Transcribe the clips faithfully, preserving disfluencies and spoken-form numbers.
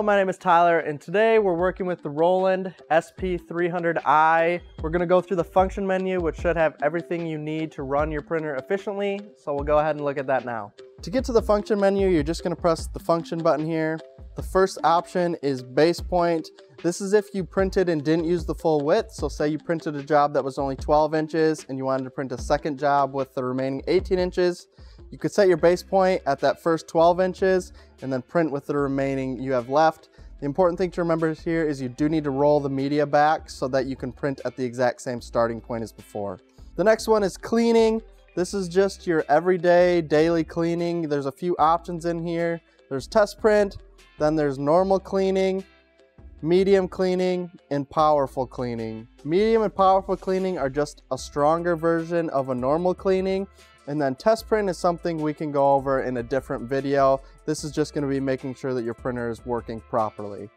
Wensco, my name is Tyler, and today we're working with the Roland S P three hundred i. We're gonna go through the function menu, which should have everything you need to run your printer efficiently, so we'll go ahead and look at that now. To get to the function menu, you're just gonna press the function button here. The first option is base point. This is if you printed and didn't use the full width, so say you printed a job that was only twelve inches and you wanted to print a second job with the remaining eighteen inches. You could set your base point at that first twelve inches and then print with the remaining you have left. The important thing to remember here is you do need to roll the media back so that you can print at the exact same starting point as before. The next one is cleaning. This is just your everyday, daily cleaning. There's a few options in here. There's test print, then there's normal cleaning, medium cleaning, and powerful cleaning. Medium and powerful cleaning are just a stronger version of a normal cleaning. And then test print is something we can go over in a different video. This is just going to be making sure that your printer is working properly.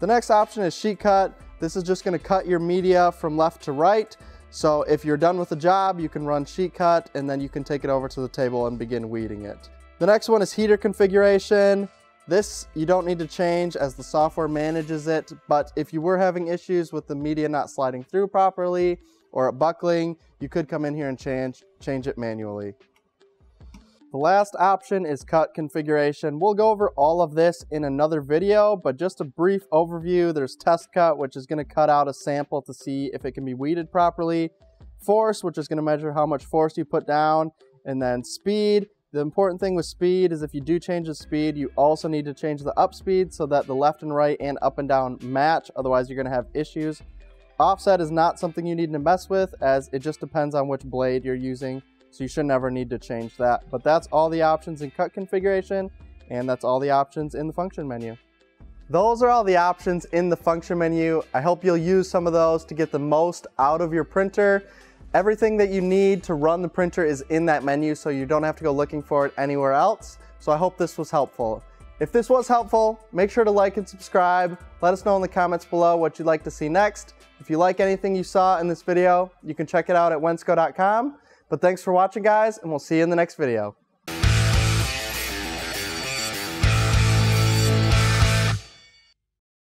The next option is sheet cut. This is just going to cut your media from left to right. So if you're done with the job, you can run sheet cut and then you can take it over to the table and begin weeding it. The next one is heater configuration. This you don't need to change as the software manages it, but if you were having issues with the media not sliding through properly or it buckling, you could come in here and change, change it manually. The last option is cut configuration. We'll go over all of this in another video, but just a brief overview. There's test cut, which is gonna cut out a sample to see if it can be weeded properly. Force, which is gonna measure how much force you put down. And then speed. The important thing with speed is if you do change the speed, you also need to change the up speed so that the left and right and up and down match, otherwise you're gonna have issues. Offset is not something you need to mess with as it just depends on which blade you're using, so you should never need to change that. But that's all the options in cut configuration, and that's all the options in the function menu. Those are all the options in the function menu. I hope you'll use some of those to get the most out of your printer. Everything that you need to run the printer is in that menu, so you don't have to go looking for it anywhere else. So I hope this was helpful. If this was helpful, make sure to like and subscribe. Let us know in the comments below what you'd like to see next. If you like anything you saw in this video, you can check it out at Wensco dot com. But thanks for watching, guys, and we'll see you in the next video.